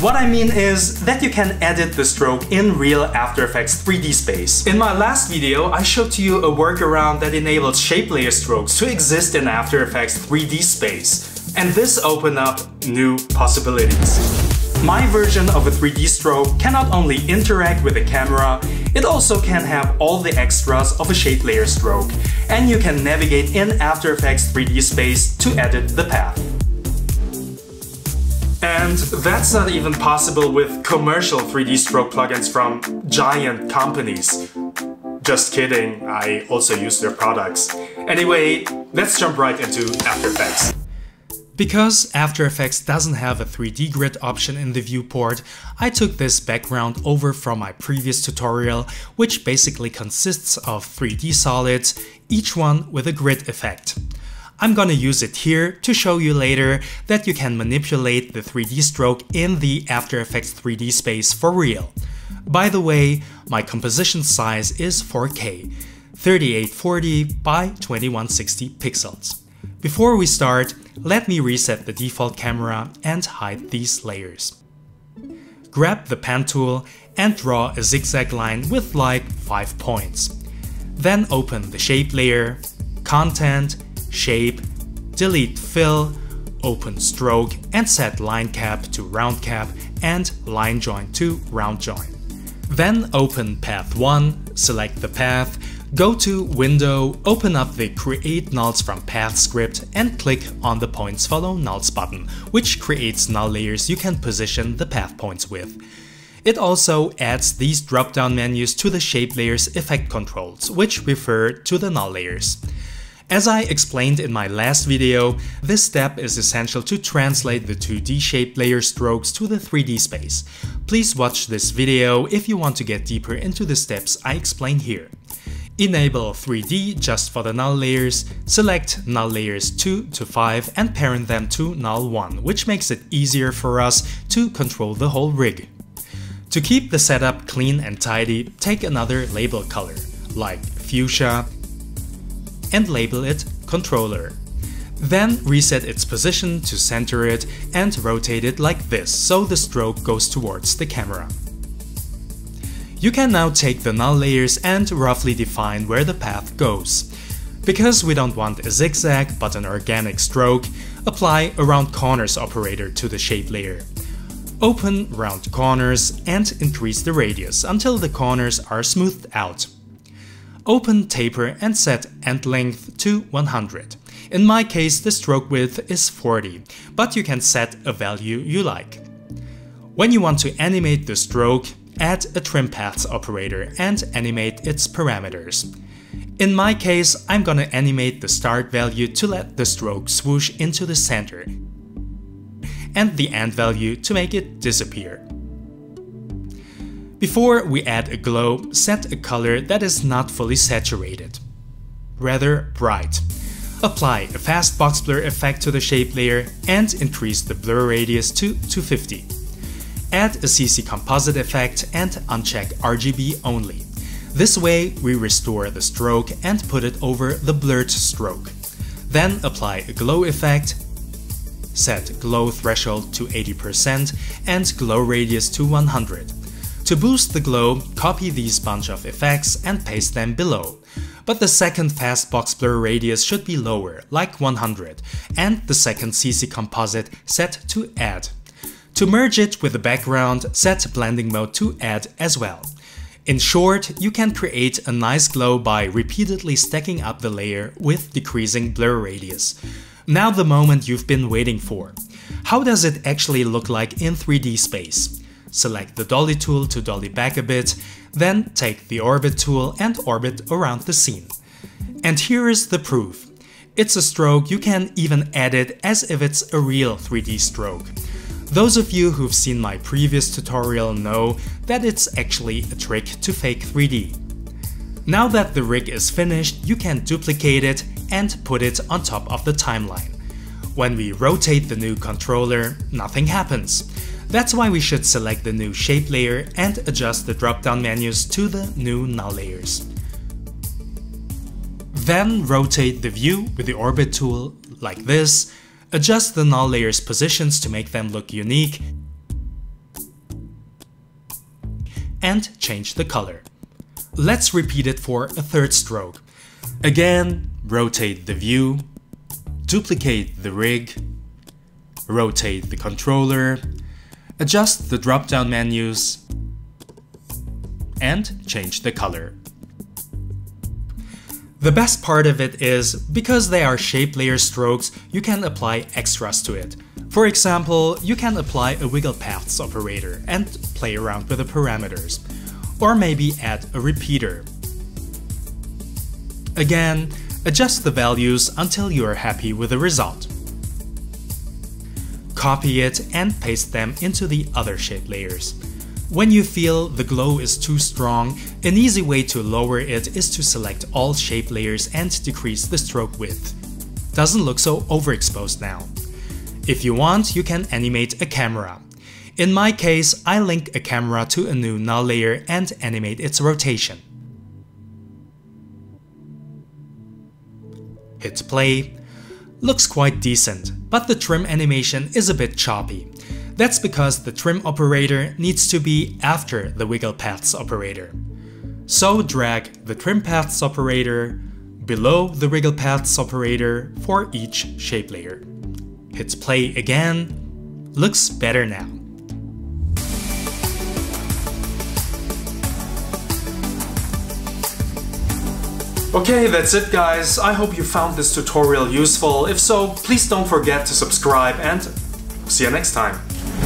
What I mean is that you can edit the stroke in real After Effects 3D space. In my last video, I showed to you a workaround that enabled shape layer strokes to exist in After Effects 3D space, and this opened up new possibilities. My version of a 3D stroke can not only interact with the camera, it also can have all the extras of a shape layer stroke, and you can navigate in After Effects 3D space to edit the path. And that's not even possible with commercial 3D stroke plugins from giant companies. Just kidding, I also use their products. Anyway, let's jump right into After Effects. Because After Effects doesn't have a 3D grid option in the viewport, I took this background over from my previous tutorial, which basically consists of 3D solids, each one with a grid effect. I'm gonna use it here to show you later that you can manipulate the 3D stroke in the After Effects 3D space for real. By the way, my composition size is 4K, 3840 by 2160 pixels. Before we start, let me reset the default camera and hide these layers. Grab the pen tool and draw a zigzag line with like 5 points. Then open the shape layer, content, shape, delete fill, open stroke and set line cap to round cap and line join to round join. Then open path 1, select the path, go to Window, open up the Create Nulls from Path script and click on the Points Follow Nulls button, which creates null layers you can position the path points with. It also adds these drop-down menus to the shape layer's effect controls, which refer to the null layers. As I explained in my last video, this step is essential to translate the 2D shape layer strokes to the 3D space. Please watch this video if you want to get deeper into the steps I explain here. Enable 3D just for the null layers, select null layers 2 to 5 and parent them to null 1, which makes it easier for us to control the whole rig. To keep the setup clean and tidy, take another label color, like fuchsia, and label it controller. Then reset its position to center it and rotate it like this, so the stroke goes towards the camera. You can now take the null layers and roughly define where the path goes. Because we don't want a zigzag but an organic stroke, apply a round corners operator to the shape layer. Open round corners and increase the radius until the corners are smoothed out. Open taper and set end length to 100. In my case, the stroke width is 40, but you can set a value you like. When you want to animate the stroke, add a trim paths operator and animate its parameters. In my case, I'm gonna animate the start value to let the stroke swoosh into the center and the end value to make it disappear. Before we add a glow, set a color that is not fully saturated, rather bright. Apply a fast box blur effect to the shape layer and increase the blur radius to 250. Add a CC composite effect and uncheck RGB only. This way we restore the stroke and put it over the blurred stroke. Then apply a glow effect, set glow threshold to 80% and glow radius to 100. To boost the glow, copy these bunch of effects and paste them below. But the second fast box blur radius should be lower, like 100, and the second CC composite set to add. To merge it with the background, set blending mode to add as well. In short, you can create a nice glow by repeatedly stacking up the layer with decreasing blur radius. Now the moment you've been waiting for. How does it actually look like in 3D space? Select the dolly tool to dolly back a bit, then take the orbit tool and orbit around the scene. And here is the proof. It's a stroke you can even edit as if it's a real 3D stroke. Those of you who've seen my previous tutorial know that it's actually a trick to fake 3D. Now that the rig is finished, you can duplicate it and put it on top of the timeline. When we rotate the new controller, nothing happens. That's why we should select the new shape layer and adjust the drop-down menus to the new null layers. Then rotate the view with the orbit tool like this. Adjust the null layers' positions to make them look unique and change the color. Let's repeat it for a third stroke. Again, rotate the view, duplicate the rig, rotate the controller, adjust the drop-down menus, and change the color. The best part of it is, because they are shape layer strokes, you can apply extras to it. For example, you can apply a wiggle paths operator and play around with the parameters, or maybe add a repeater. Again, adjust the values until you are happy with the result. Copy it and paste them into the other shape layers. When you feel the glow is too strong, an easy way to lower it is to select all shape layers and decrease the stroke width. Doesn't look so overexposed now. If you want, you can animate a camera. In my case, I link a camera to a new null layer and animate its rotation. Hit play. Looks quite decent, but the trim animation is a bit choppy. That's because the trim operator needs to be after the wiggle paths operator. So drag the trim paths operator below the wiggle paths operator for each shape layer. Hit play again. Looks better now. Okay, that's it guys. I hope you found this tutorial useful. If so, please don't forget to subscribe and see you next time.